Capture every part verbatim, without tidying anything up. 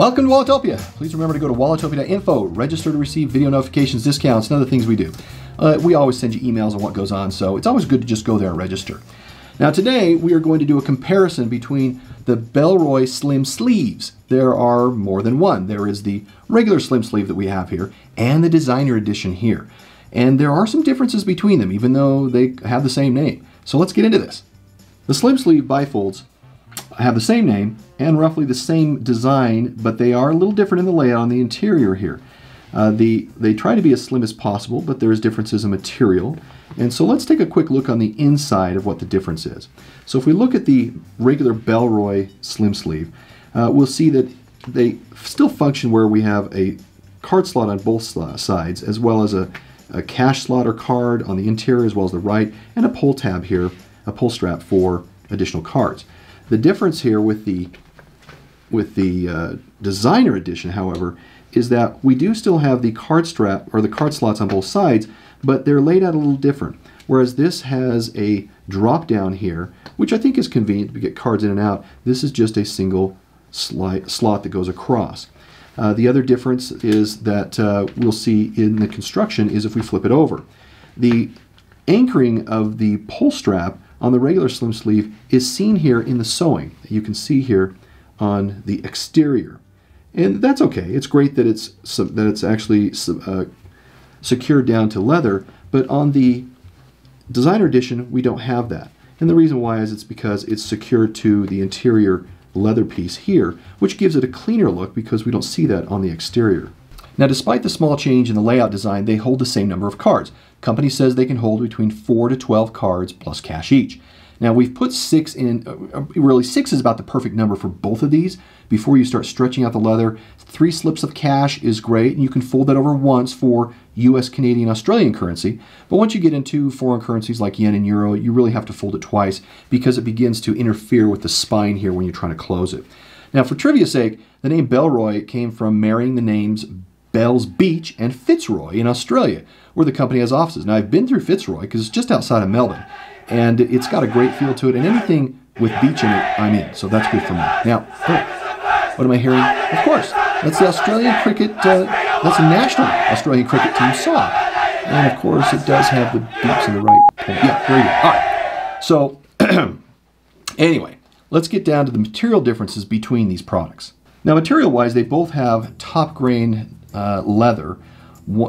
Welcome to Walletopia. Please remember to go to walletopia dot info, register to receive video notifications, discounts, and other things we do. Uh, we always send you emails on what goes on, so it's always good to just go there and register. Now today, we are going to do a comparison between the Bellroy Slim Sleeves. There are more than one. There is the regular Slim Sleeve that we have here, and the Designer Edition here. And there are some differences between them, even though they have the same name. So let's get into this. The Slim Sleeve bifolds have the same name and roughly the same design, but they are a little different in the layout on the interior here. Uh, the, they try to be as slim as possible, but there is differences in material. And so let's take a quick look on the inside of what the difference is. So if we look at the regular Bellroy Slim Sleeve, uh, we'll see that they still function where we have a card slot on both sides, as well as a, a cash slot or card on the interior, as well as the right, and a pull tab here, a pull strap for additional cards. The difference here with the with the uh, Designer Edition, however, is that we do still have the card strap or the card slots on both sides, but they're laid out a little different. Whereas this has a drop down here, which I think is convenient to get cards in and out. This is just a single slot slot that goes across. Uh, the other difference is that uh, we'll see in the construction is if we flip it over. The anchoring of the pull strap on the regular Slim Sleeve is seen here in the sewing. You can see here on the exterior. And that's okay. It's great that it's that it's actually uh, secured down to leather, but on the Designer Edition, we don't have that. And the reason why is it's because it's secured to the interior leather piece here, which gives it a cleaner look because we don't see that on the exterior. Now, despite the small change in the layout design, they hold the same number of cards. Company says they can hold between four to twelve cards plus cash each. Now, we've put six in, uh, really six is about the perfect number for both of these before you start stretching out the leather. Three slips of cash is great, and you can fold that over once for U S, Canadian, Australian currency. But once you get into foreign currencies like yen and euro, you really have to fold it twice because it begins to interfere with the spine here when you're trying to close it. Now, for trivia's sake, the name Bellroy came from marrying the names Bells Beach and Fitzroy in Australia, where the company has offices. Now, I've been through Fitzroy because it's just outside of Melbourne, and it's got a great feel to it, and anything with beach in it, I'm in, so that's good for me. Now, oh, what am I hearing? Of course, that's the Australian cricket, uh, that's the national Australian cricket team song, and of course, it does have the beeps in the right point. Yeah, there you go. All right, so anyway, let's get down to the material differences between these products. Now, material-wise, they both have top-grain Uh, leather.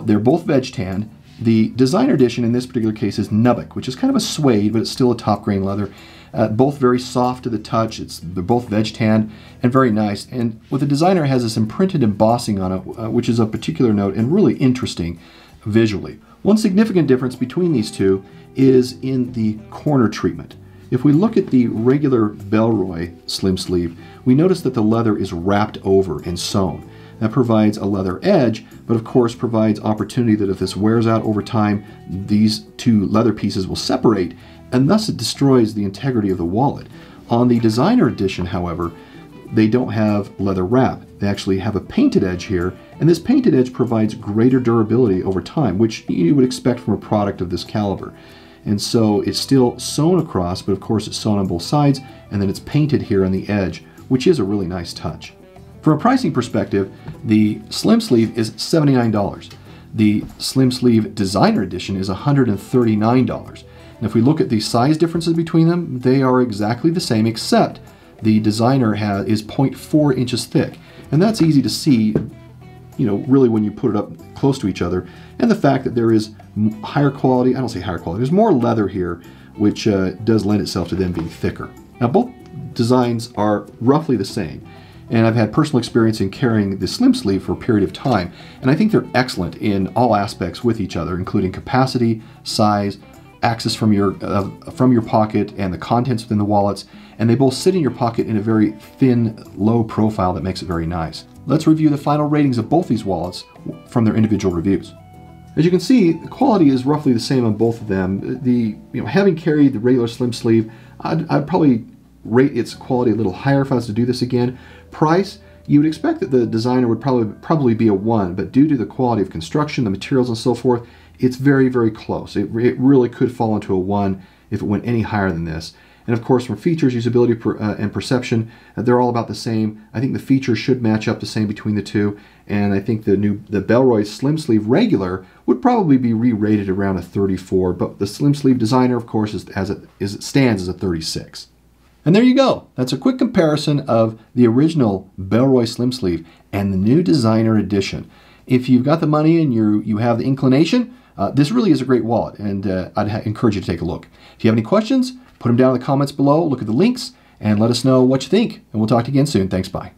They're both veg tan. The Designer Edition in this particular case is nubuck, which is kind of a suede, but it's still a top grain leather. Uh, both very soft to the touch. It's, they're both veg tan and very nice. And what the Designer has is imprinted embossing on it, uh, which is a particular note and really interesting visually. One significant difference between these two is in the corner treatment. If we look at the regular Bellroy Slim Sleeve, we notice that the leather is wrapped over and sewn. That provides a leather edge, but of course provides opportunity that if this wears out over time, these two leather pieces will separate, and thus it destroys the integrity of the wallet. On the Designer Edition, however, they don't have leather wrap. They actually have a painted edge here, and this painted edge provides greater durability over time, which you would expect from a product of this caliber. And so it's still sewn across, but of course it's sewn on both sides, and then it's painted here on the edge, which is a really nice touch. From a pricing perspective, the Slim Sleeve is seventy-nine dollars. The Slim Sleeve Designer Edition is one hundred thirty-nine dollars. And if we look at the size differences between them, they are exactly the same, except the Designer has, is zero point four inches thick. And that's easy to see, you know, really when you put it up close to each other. And the fact that there is higher quality, I don't say higher quality, there's more leather here, which uh, does lend itself to them being thicker. Now, both designs are roughly the same. And I've had personal experience in carrying the Slim Sleeve for a period of time, and I think they're excellent in all aspects with each other, including capacity, size, access from your, uh, from your pocket, and the contents within the wallets, and they both sit in your pocket in a very thin, low profile that makes it very nice. Let's review the final ratings of both these wallets from their individual reviews. As you can see, the quality is roughly the same on both of them. The, you know, having carried the regular Slim Sleeve, I'd, I'd probably rate its quality a little higher if I was to do this again. Price, you would expect that the Designer would probably probably be a one, but due to the quality of construction, the materials and so forth, it's very, very close. It, it really could fall into a one if it went any higher than this. And of course, from features, usability, per, uh, and perception, uh, they're all about the same. I think the features should match up the same between the two, and I think the new the Bellroy Slim Sleeve Regular would probably be re-rated around a thirty-four, but the Slim Sleeve Designer, of course, is, as it, is, it stands as a thirty-six. And there you go. That's a quick comparison of the original Bellroy Slim Sleeve and the new Designer Edition. If you've got the money and you you have the inclination, uh, this really is a great wallet, and uh, I'd encourage you to take a look. If you have any questions, put them down in the comments below, look at the links, and let us know what you think. And we'll talk to you again soon. Thanks, bye.